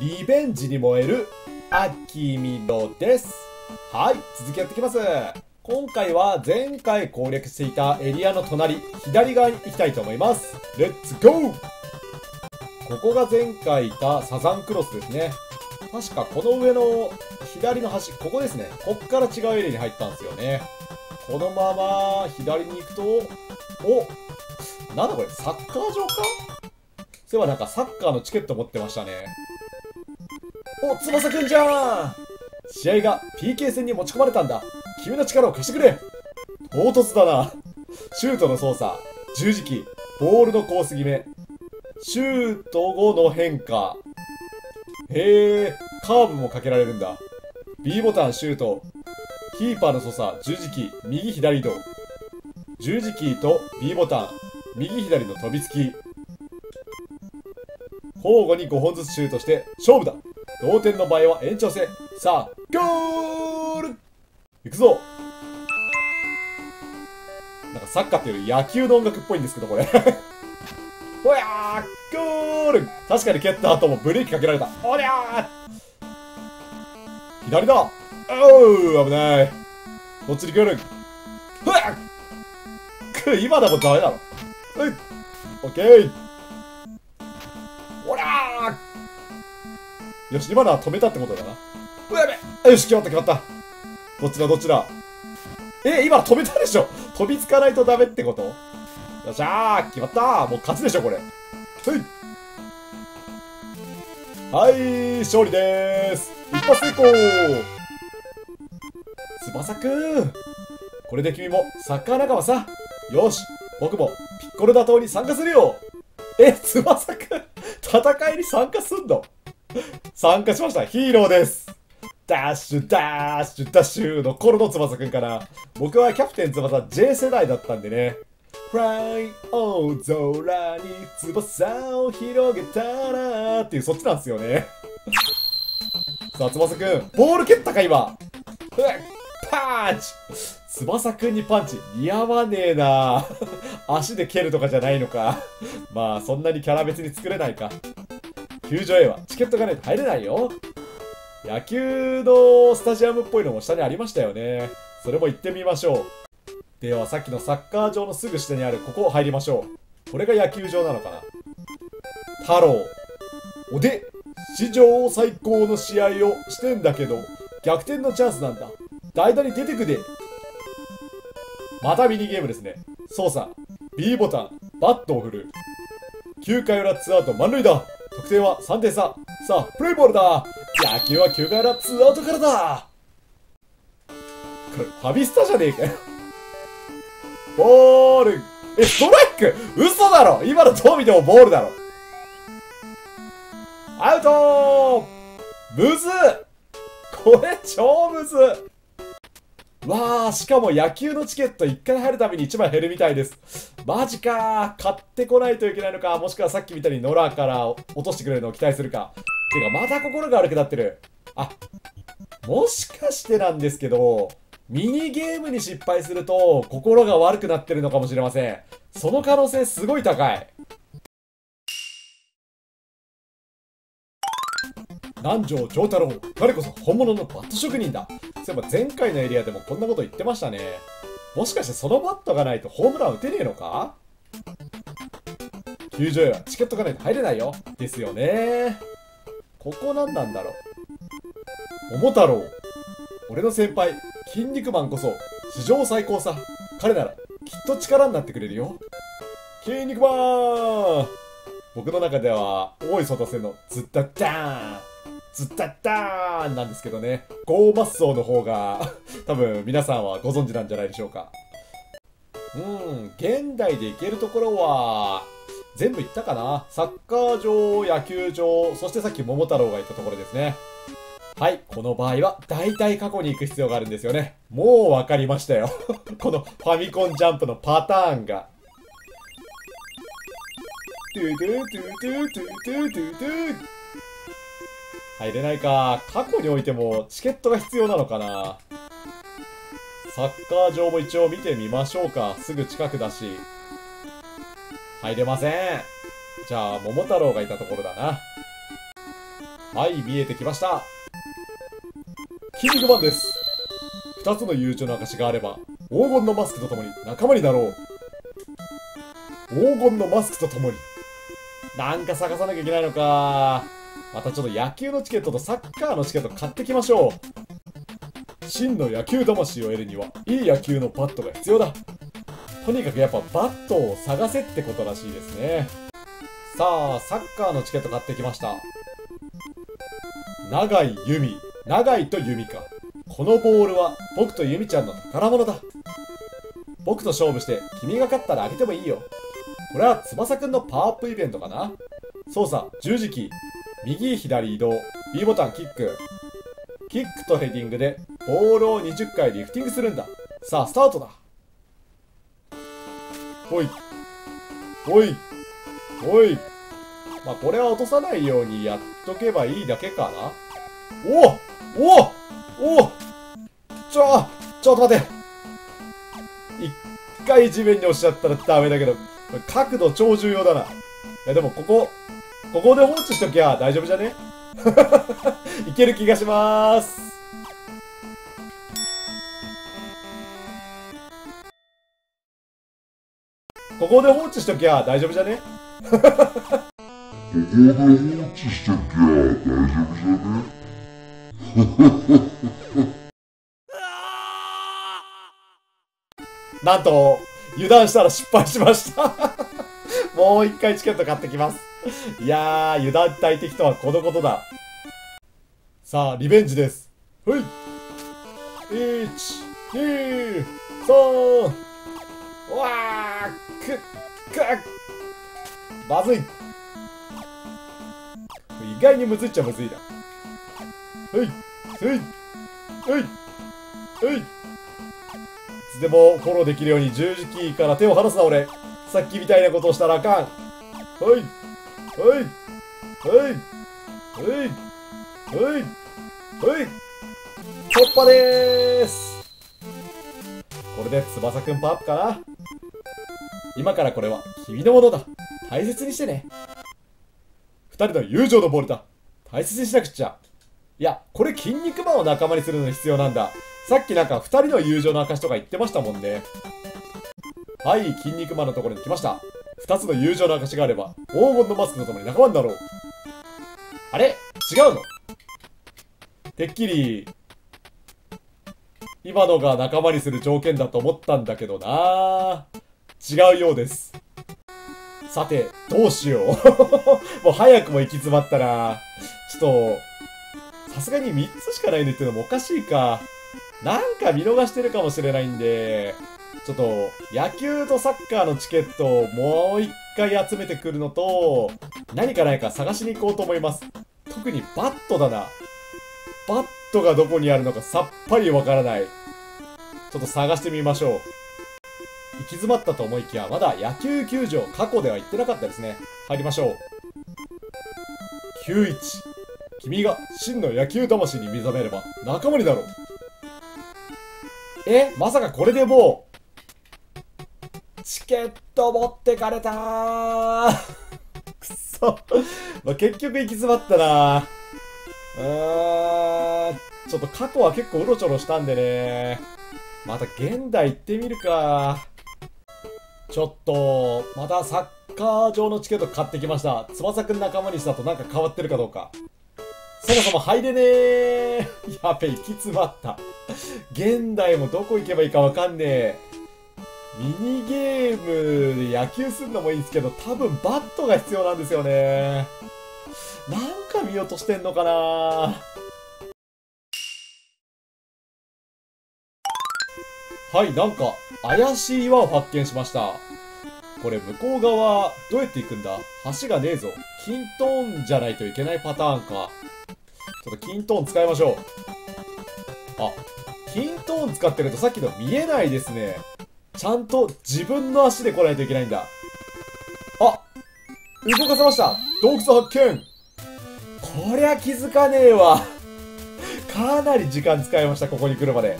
リベンジに燃えるあきみろです。はい、続きやっていきます。今回は前回攻略していたエリアの隣、左側に行きたいと思います。レッツゴー。ここが前回いたサザンクロスですね。確かこの上の左の端、ここですね。こっから違うエリアに入ったんですよね。このまま左に行くと、お、なんだこれ、サッカー場か。そういえばなんかサッカーのチケット持ってましたね。お、翼くんじゃーん。試合が PK 戦に持ち込まれたんだ。君の力を貸してくれ。唐突だな。シュートの操作、十字キー、ボールのコース決め、シュート後の変化。へえ、カーブもかけられるんだ。B ボタン、シュート。キーパーの操作、十字キー、右左移動。十字キーと B ボタン、右左の飛びつき。交互に5本ずつシュートして勝負だ。同点の場合は延長戦。さあ、ゴール。いくぞ。なんかサッカーっていうより野球の音楽っぽいんですけど、これ。ほやー、ゴール。確かに蹴った後もブレーキかけられた。おりゃー、左だ。おー、危ない。どっちに来る。ほやー、今でもダメだろ。はい、オッケー。おりゃー、よし、今のは止めたってことだな。うわ、やべ。よし、決まった、決まった。どっちだ、どっちだ。今止めたでしょ。飛びつかないとダメってこと。よっしゃー、決まった。もう勝ちでしょ、これ。はい。はい、勝利でーす。一発成功。翼くん。これで君もサッカー仲間さ。よし、僕もピッコロ打倒に参加するよ。翼くん、戦いに参加すんの？参加しました。ヒーローです。ダッシュダッシュダッシュの頃の翼くんかな。僕はキャプテン翼 J 世代だったんでね。フライオー空に翼を広げたらっていう、そっちなんですよね。さあ、翼くん、ボール蹴ったか今。パンチ。翼くんにパンチ似合わねえな。足で蹴るとかじゃないのか。まあそんなにキャラ別に作れないか。球場へはチケットがないと入れないよ。野球のスタジアムっぽいのも下にありましたよね。それも行ってみましょう。ではさっきのサッカー場のすぐ下にあるここを入りましょう。これが野球場なのかな。太郎。おで、史上最高の試合をしてんだけど、逆転のチャンスなんだ。代打に出てくで。またミニゲームですね。操作、B ボタン、バットを振る。9回裏ツーアウト満塁だ。得点は3点差。さあ、プレイボールだ。野球は9回裏ツーアウトからだ。これ、ファビスタじゃねえかよ。ボール。ストライク。嘘だろ。今のどう見てもボールだろ。アウトー。むず。これ、超むず。わあ、しかも野球のチケット1回入るたびに1枚減るみたいです。マジかー。買ってこないといけないのか。もしくはさっきみたいに野良から落としてくれるのを期待するか。てかまた心が悪くなってる。あ、もしかしてなんですけど、ミニゲームに失敗すると心が悪くなってるのかもしれません。その可能性すごい高い。南條丈太郎、我こそ本物のバット職人だ。そういえば前回のエリアでもこんなこと言ってましたね。もしかしてそのバットがないとホームラン打てねえのか。球場へはチケットがないと入れないよ。ですよね。ここ何なんだろう。桃太郎。俺の先輩筋肉マンこそ史上最高さ。彼ならきっと力になってくれるよ。筋肉マン。僕の中では大井外瀬のズッタッターンズッタッターンなんですけどね。ゴーマッソーの方が多分皆さんはご存知なんじゃないでしょうか。現代で行けるところは全部行ったかな。サッカー場、野球場、そしてさっき桃太郎が行ったところですね。はい、この場合は大体過去に行く必要があるんですよね。もう分かりましたよ。このファミコンジャンプのパターンが。入れないか。過去においてもチケットが必要なのかな。サッカー場も一応見てみましょうか。すぐ近くだし。入れません。じゃあ桃太郎がいたところだな。はい、見えてきました。キングマンです。2つの友情の証があれば、黄金のマスクと共に仲間になろう。黄金のマスクと共に。なんか探さなきゃいけないのか。またちょっと野球のチケットとサッカーのチケット買ってきましょう。真の野球魂を得るには、いい野球のバットが必要だ。とにかくやっぱバットを探せってことらしいですね。さあ、サッカーのチケット買ってきました。長井由美。長井と由美か。このボールは僕と由美ちゃんの宝物だ。僕と勝負して君が勝ったらあげてもいいよ。これは翼くんのパワーアップイベントかな。操作十字キー、右左移動、B ボタンキック。キックとヘディングでボールを20回リフティングするんだ。さあスタートだ。ほいほいほい。まあこれは落とさないようにやっとけばいいだけかな。おおおお、ちょっと待って。一回地面に押しちゃったらダメだけど、角度超重要だな。いやでもここで放置しときゃ大丈夫じゃねいける気がしまーす。ここで放置しときゃ大丈夫じゃねここで放置しときゃ大丈夫じゃねなんと油断したら失敗しましたもう一回チケット買ってきます。いやー、油断大敵とはこのことだ。さあリベンジです。ほい、123、うわー、まずい。意外にむずいっちゃむずいだ。はい、はい、はい、はい。いつでもフォローできるように十字キーから手を離すな、俺。さっきみたいなことをしたらあかん。はい、はい、はい、はい、はい、はい。突破でーす。これで翼くんパワーアップかな。今からこれは君のものだ。大切にしてね。二人の友情のボールだ。大切にしなくちゃ。いや、これ筋肉マンを仲間にするのに必要なんだ。さっきなんか二人の友情の証とか言ってましたもんね。はい、筋肉マンのところに来ました。二つの友情の証があれば、黄金のマスクの共に仲間になろう。あれ？違うの？てっきり、今のが仲間にする条件だと思ったんだけどなぁ。違うようです。さて、どうしよう。もう早くも行き詰まったな。ちょっと、さすがに3つしかないねっていうのもおかしいか。なんか見逃してるかもしれないんで、ちょっと野球とサッカーのチケットをもう一回集めてくるのと、何かないか探しに行こうと思います。特にバットだな。バットがどこにあるのかさっぱりわからない。ちょっと探してみましょう。行き詰まったと思いきや、まだ野球球場、過去では行ってなかったですね。入りましょう。91。君が真の野球魂に目覚めれば仲間になろう。まさかこれでもうチケット持ってかれたーくそ、まあ、結局行き詰まったな。ちょっと過去は結構うろちょろしたんでね。また現代行ってみるか。ちょっとまたサッカー場のチケット買ってきました。翼くん仲間にしたとなんか変わってるかどうか。そもそも入れねえ。やべ、行き詰まった。現代もどこ行けばいいかわかんねえ。ミニゲームで野球するのもいいんですけど、多分バットが必要なんですよね。なんか見落としてんのかな。はい、なんか怪しい岩を発見しました。これ向こう側、どうやって行くんだ？橋がねえぞ。キントーンじゃないといけないパターンか。ちょっとキントーン使いましょう。あ、キントーン使ってるとさっきの見えないですね。ちゃんと自分の足で来ないといけないんだ。あ、動かせました。洞窟発見。こりゃ気づかねえわ。かなり時間使いました。ここに来るまで。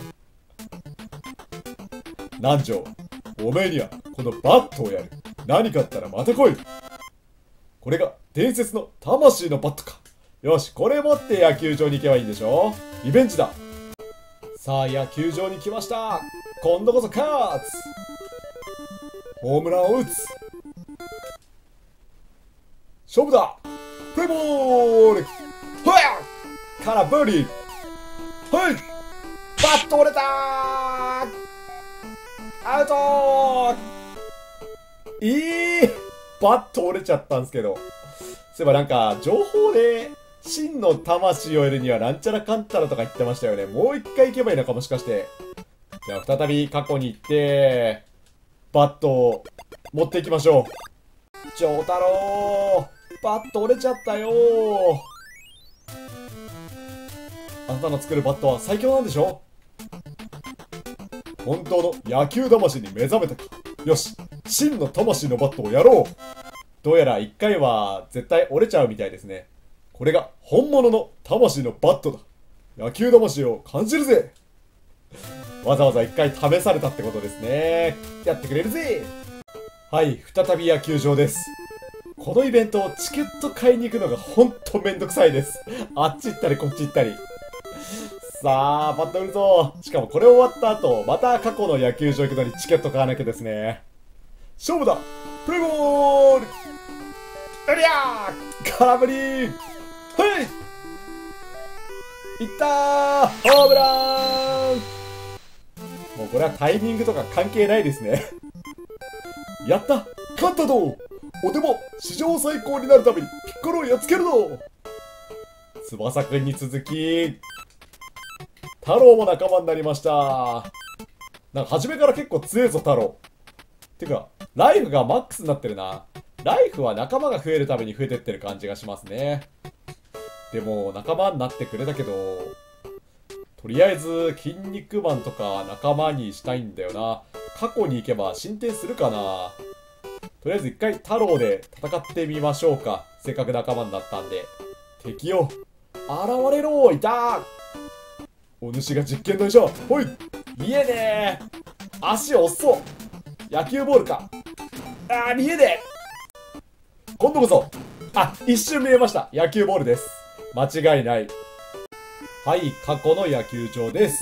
南條、おめえにはこのバットをやる。何かあったらまた来い。これが伝説の魂のバットか。よし、これ持って野球場に行けばいいんでしょ。リベンジだ。さあ、野球場に来ました。今度こそ勝つ。ホームランを打つ。勝負だ。プレイボール。ほやからブリー。はい、バット折れたー。アウトー。バット折れちゃったんですけど。そういえばなんか、情報で、真の魂を得るにはなんちゃらかんたらとか言ってましたよね。もう一回行けばいいのか、もしかして。じゃあ、再び過去に行って、バットを持っていきましょう。丈太郎、バット折れちゃったよ。あなたの作るバットは最強なんでしょ。本当の野球魂に目覚めたか。よし、真の魂のバットをやろう。どうやら一回は絶対折れちゃうみたいですね。これが本物の魂のバットだ。野球魂を感じるぜ。わざわざ一回試されたってことですね。やってくれるぜ。はい、再び野球場です。このイベントをチケット買いに行くのがほんとめんどくさいです。あっち行ったりこっち行ったり。さあ、バット売るぞ。しかもこれ終わった後、また過去の野球場行くのにチケット買わなきゃですね。勝負だ。プレイボール。エリアー空振り。はいいったー。ホームラン。もうこれはタイミングとか関係ないですね。やった、勝ったぞ。お手も史上最高になるためにピッコロをやっつけるぞ。翼くんに続き太郎も仲間になりました。なんか初めから結構強えぞ太郎。てかライフがマックスになってるな。ライフは仲間が増えるために増えてってる感じがしますね。でも仲間になってくれたけど、とりあえず筋肉マンとか仲間にしたいんだよな。過去に行けば進展するかな。とりあえず一回太郎で戦ってみましょうか。せっかく仲間になったんで。敵よ現れろ。いた。お主が実験台じゃ。ほい見えねえ。足遅そう。野球ボールか。あー見えねえ。今度こそ。あ、一瞬見えました。野球ボールです。間違いない。はい、過去の野球場です。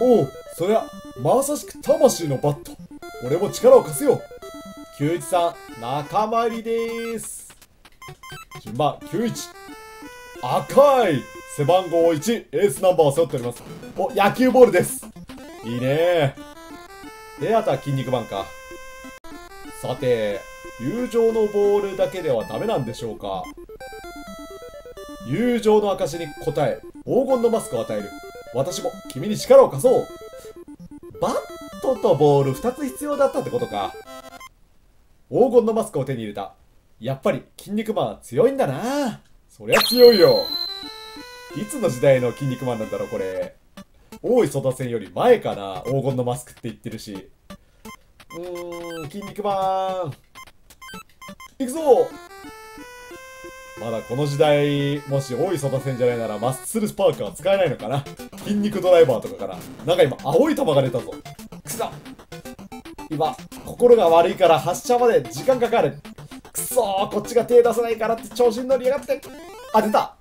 おお、そりゃまさしく魂のバット。俺も力を貸すよ。球一さん仲間入りです。順番球一。赤い背番号1、エースナンバーを背負っております。お、野球ボールです。いいねー。で、あとは筋肉マンか。さて、友情のボールだけではダメなんでしょうか。友情の証に応え、黄金のマスクを与える。私も君に力を貸そう。バットとボール2つ必要だったってことか。黄金のマスクを手に入れた。やっぱり筋肉マンは強いんだな。そりゃ強いよ。いつの時代の筋肉マンなんだろうこれ。大井育戦より前かな。黄金のマスクって言ってるし。筋肉マン行くぞ。まだこの時代、もし大井育戦じゃないならマッスルスパークは使えないのかな。筋肉ドライバーとかから。なんか今青い球が出たぞ。くそ、今心が悪いから発射まで時間かかる。くそ、こっちが手出さないからって調子に乗りやがって。あ、出た。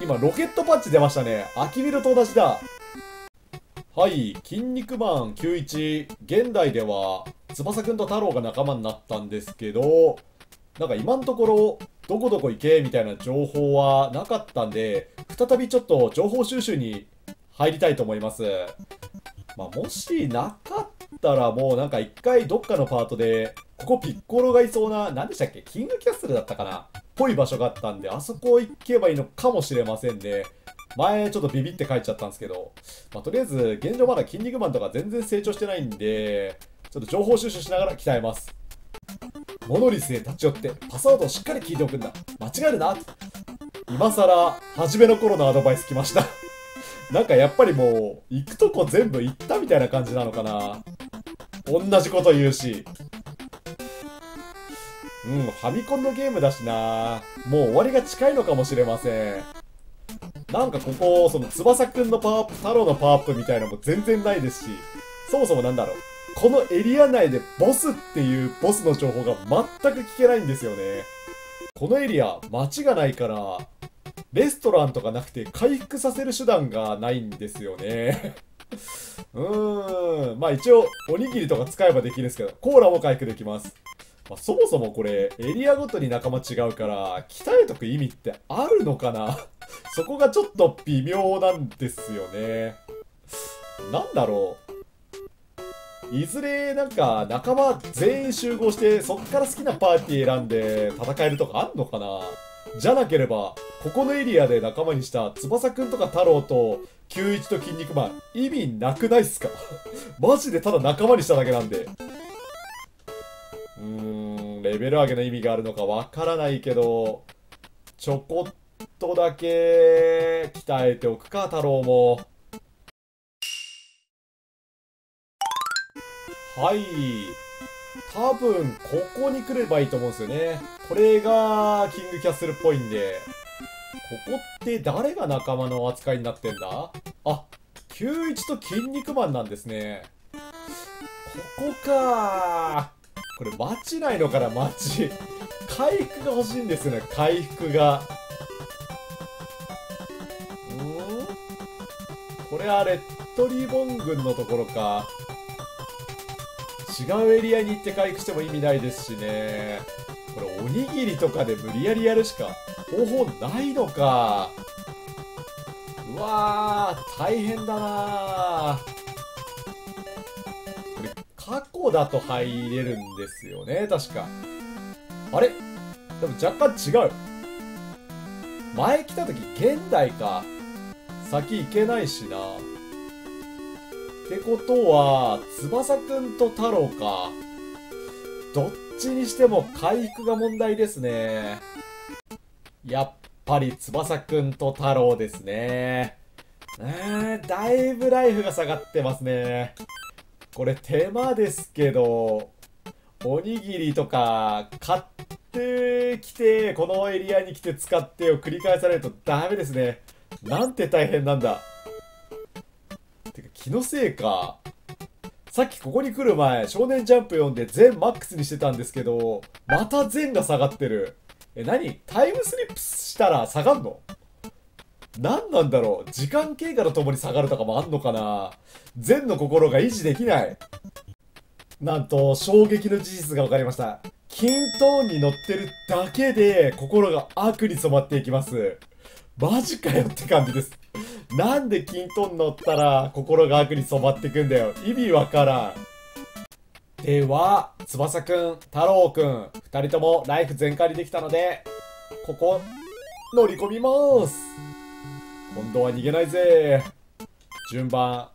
今ロケットパンチ出ましたね。アキビルと同じだ。はい、筋肉マン91、現代では翼くんと太郎が仲間になったんですけど、なんか今のところどこどこ行けみたいな情報はなかったんで、再びちょっと情報収集に入りたいと思います。まあ、もしなかったらもうなんか一回どっかのパートで、ここピッコロがいそうな、何でしたっけ、キングキャッスルだったかなっぽい場所があったんで、あそこ行けばいいのかもしれませんね。前ちょっとビビって帰っちゃったんですけど、まあ、とりあえず現状まだ筋肉マンとか全然成長してないんで、ちょっと情報収集しながら鍛えます。モノリスへ立ち寄ってパスワードをしっかり聞いておくんだ。間違えるな。今さら初めの頃のアドバイス来ました。なんかやっぱりもう行くとこ全部行ったみたいな感じなのかな。同じこと言うし。うん、ファミコンのゲームだしな。もう終わりが近いのかもしれません。なんかここ、その翼くんのパワーアップ、太郎のパワーアップみたいなのも全然ないですし、そもそもなんだろう、このエリア内でボスっていうボスの情報が全く聞けないんですよね。このエリア、街がないから、レストランとかなくて回復させる手段がないんですよね。まあ一応、おにぎりとか使えばできるんですけど、コーラも回復できます。まあ、そもそもこれ、エリアごとに仲間違うから、鍛えとく意味ってあるのかなそこがちょっと微妙なんですよね。なんだろう。いずれなんか仲間全員集合してそっから好きなパーティー選んで戦えるとかあんのかな。じゃなければここのエリアで仲間にした翼くんとか太郎と91と筋肉マン意味なくないっすかマジでただ仲間にしただけなんで、レベル上げの意味があるのかわからないけど、ちょこっとだけ鍛えておくか。太郎もはい。多分、ここに来ればいいと思うんですよね。これが、キングキャッスルっぽいんで。ここって誰が仲間の扱いになってんだ？あ、91と筋肉マンなんですね。ここか。これ、街ないのかな、街。回復が欲しいんですよね、回復が。これはレッドリボン軍のところか。違うエリアに行って回復しても意味ないですしね。これおにぎりとかで無理やりやるしか方法ないのか。うわー、大変だな。これ過去だと入れるんですよね、確か。あれでも若干違う。前来た時現代か。先行けないしな。ってことは、翼くんと太郎か。どっちにしても回復が問題ですね。やっぱり翼くんと太郎ですね。だいぶライフが下がってますね。これ手間ですけど、おにぎりとか買ってきて、このエリアに来て使ってを繰り返されるとダメですね。なんて大変なんだ。気のせいか。さっきここに来る前、少年ジャンプ読んで全マックスにしてたんですけど、また全が下がってる。何？タイムスリップしたら下がんの？何なんだろう。時間経過とともに下がるとかもあんのかな。全の心が維持できない。なんと、衝撃の事実が分かりました。均等に乗ってるだけで、心が悪に染まっていきます。マジかよって感じです。なんで均等に乗ったら心が悪に染まってくんだよ。意味わからん。では、翼くん、太郎くん、二人ともライフ全開にできたので、ここ、乗り込みます。今度は逃げないぜ。順番、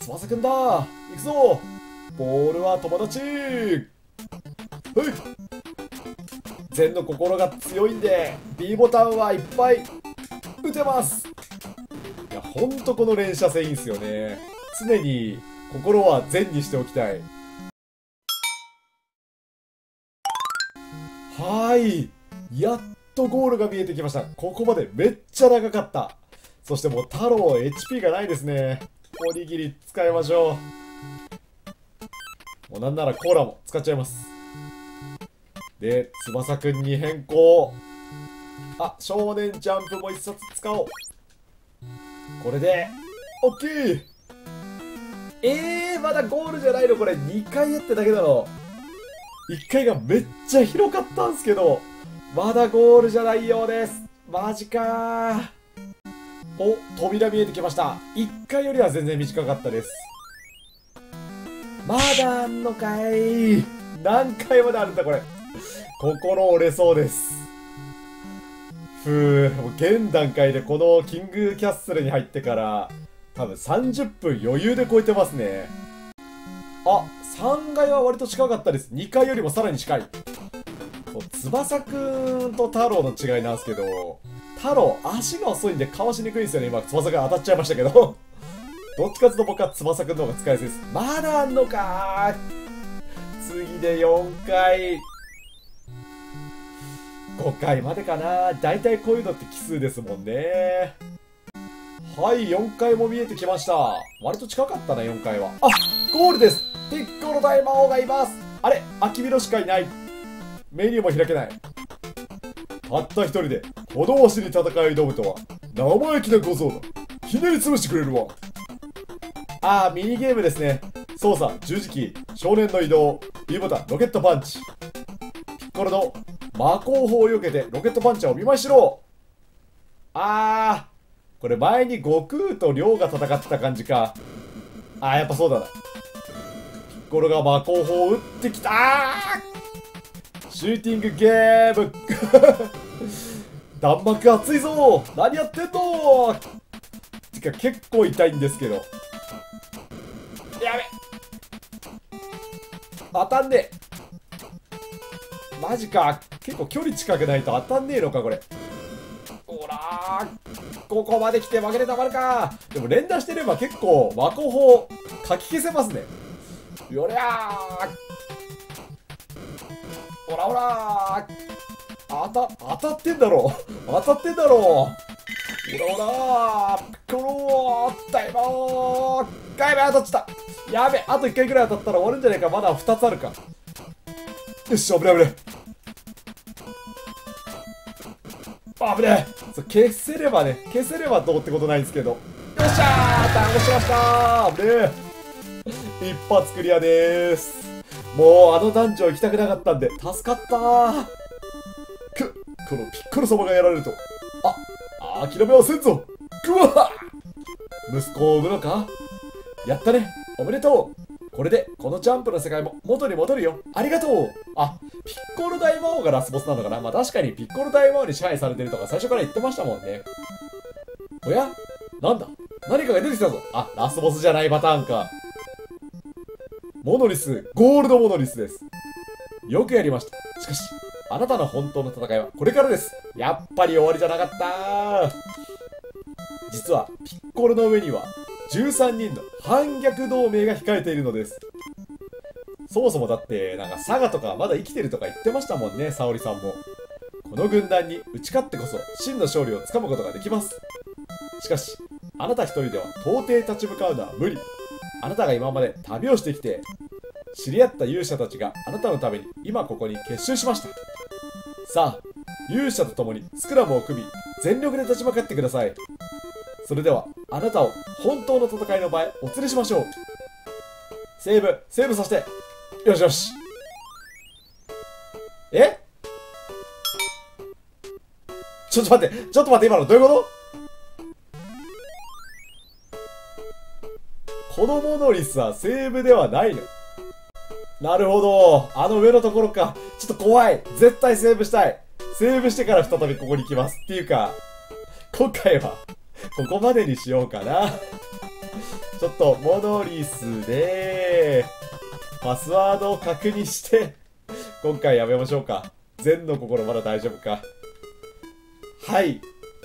翼くんだ。行くぞ。ボールは友達。はい。全の心が強いんで、B ボタンはいっぱい打てます。ほんとこの連射性いいんすよね。常に心は善にしておきたい。はい。やっとゴールが見えてきました。ここまでめっちゃ長かった。そしてもう太郎 HP がないですね。おにぎり使いましょう。もうなんならコーラも使っちゃいます。で、翼くんに変更。あ、少年ジャンプも一冊使おう。これで、オッケー。まだゴールじゃないのこれ、2回やってだけだろ。1回がめっちゃ広かったんすけど、まだゴールじゃないようです。マジかー。お、扉見えてきました。1回よりは全然短かったです。まだあんのかい。何回まであるんだこれ。心折れそうです。もう現段階でこのキングキャッスルに入ってから多分30分余裕で超えてますね。あ、3階は割と近かったです。2階よりもさらに近い。翼くんと太郎の違いなんですけど、太郎足が遅いんでかわしにくいんですよね。今翼くん当たっちゃいましたけどどっちかと僕は翼くんの方が使いやすいです。まだあんのかー。次で4階、5回までかな。だいたいこういうのって奇数ですもんね。はい、4回も見えてきました。割と近かったな、4回は。あ、ゴールです。ピッコロ大魔王がいます。あれ、アキビロしかいない。メニューも開けない。たった一人でおどわしに戦い挑むとは生意気な小僧だ。ひねり潰してくれるわ。ああ、ミニゲームですね。操作、十字キー、少年の移動、B ボタン、ロケットパンチ。ピッコロの魔鋼砲を避けてロケットパンチャーを見ましろ。あー、これ前に悟空と亮が戦ってた感じか。あー、やっぱそうだな。ピッコロが魔鋼砲を撃ってきた。シューティングゲーム弾幕熱いぞ。何やってんの。てか結構痛いんですけど。やべ、当たんねえ。マジか。結構距離近くないと当たんねえのかこれ。ほら、ここまで来て負けてたまるか。でも連打してれば結構魔鋼砲かき消せますね。よりゃー、ほらほらー、当たってんだろう当たってんだろう。ほらほらー、このタイマーガイバー当たっちゃった。やべ、あと1回ぐらい当たったら終わるんじゃないか。まだ2つあるか。よし、危ねえ危ねえ危ねえ。消せればね、消せればどうってことないんですけど。よっしゃー、倒しましたー。危ねえ。一発クリアでーす。もうあのダンジョン行きたくなかったんで助かったー。このピッコロ様がやられると、あ、諦めはせんぞ。くわっ、息子を産むのか。やったね、おめでとう。これでこのジャンプの世界も元に戻るよ。ありがとう。あ、ピッコロ大魔王がラスボスなのかな。まあ確かにピッコロ大魔王に支配されてるとか最初から言ってましたもんね。おや、なんだ、何かが出てきたぞ。あ、ラスボスじゃないパターンか。モノリス、ゴールドモノリスです。よくやりました。しかしあなたの本当の戦いはこれからです。やっぱり終わりじゃなかった。実はピッコロの上には13人の反逆同盟が控えているのです。そもそもだってなんか佐賀とかまだ生きてるとか言ってましたもんね。沙織さんもこの軍団に打ち勝ってこそ真の勝利をつかむことができます。しかしあなた一人では到底立ち向かうのは無理。あなたが今まで旅をしてきて知り合った勇者たちがあなたのために今ここに結集しました。さあ、勇者と共にスクラムを組み全力で立ち向かってください。それではあなたを本当の戦いの場へお連れしましょう。セーブさせて。よしよし。え、ちょっと待って、今のどういうこと。このモノリスはセーブではないの。なるほど、あの上のところか。ちょっと怖い。絶対セーブしたい。セーブしてから再びここに来ます。っていうか、今回はここまでにしようかな。ちょっとモノリスでパスワードを確認して今回やめましょうか。善の心まだ大丈夫か。はい、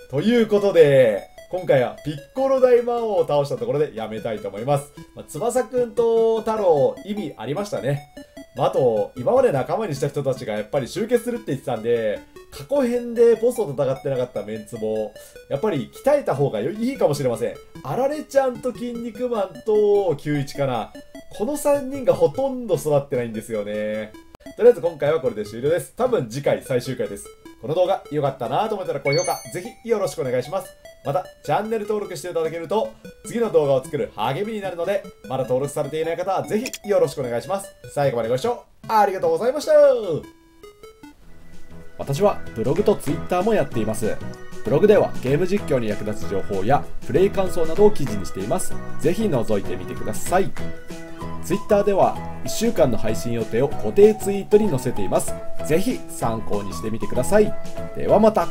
ということで今回はピッコロ大魔王を倒したところでやめたいと思います。まあ、翼くんと太郎、意味ありましたね。まあ、あと、今まで仲間にした人たちがやっぱり集結するって言ってたんで、過去編でボスと戦ってなかったメンツも、やっぱり鍛えた方がいいかもしれません。あられちゃんと筋肉マンと91かな。この3人がほとんど育ってないんですよね。とりあえず今回はこれで終了です。多分次回最終回です。この動画良かったなと思ったら高評価、ぜひよろしくお願いします。またチャンネル登録していただけると次の動画を作る励みになるので、まだ登録されていない方はぜひよろしくお願いします。最後までご視聴ありがとうございました。私はブログとツイッターもやっています。ブログではゲーム実況に役立つ情報やプレイ感想などを記事にしています。ぜひ覗いてみてください。ツイッターでは1週間の配信予定を固定ツイートに載せています。ぜひ参考にしてみてください。ではまた。